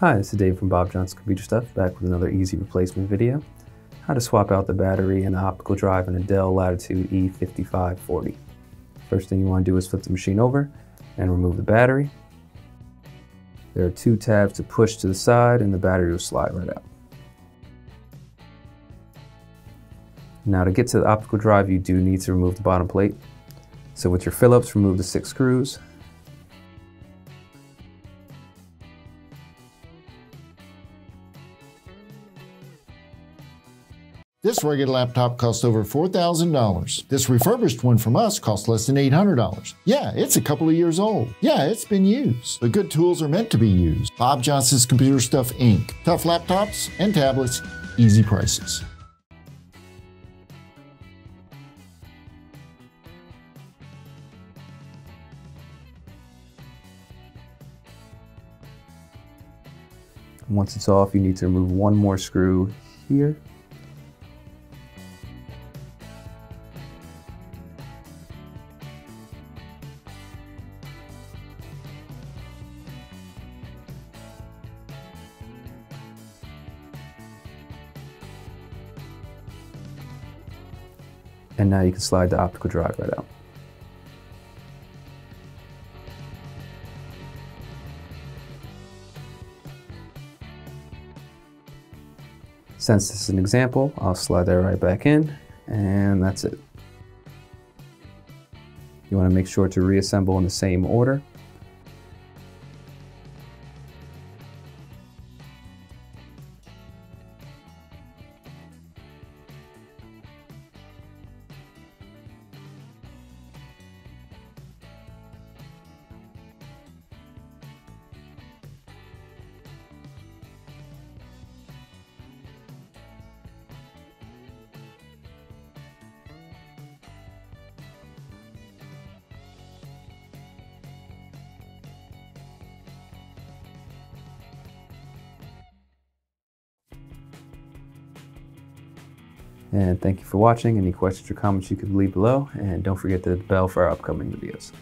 Hi, this is Dave from Bob Johnson's Computer Stuff, back with another easy replacement video. How to swap out the battery and the optical drive in a Dell Latitude E5540. First thing you want to do is flip the machine over and remove the battery. There are two tabs to push to the side and the battery will slide right out. Now to get to the optical drive, you do need to remove the bottom plate. So with your Phillips, remove the 6 screws. This rugged laptop costs over $4,000. This refurbished one from us costs less than $800. Yeah, it's a couple of years old. Yeah, it's been used. But good tools are meant to be used. Bob Johnson's Computer Stuff, Inc. Tough laptops and tablets, easy prices. Once it's off, you need to remove one more screw here. And now you can slide the optical drive right out. Since this is an example, I'll slide that right back in, and that's it. You want to make sure to reassemble in the same order. And thank you for watching. Any questions or comments you could leave below, and don't forget the bell for our upcoming videos.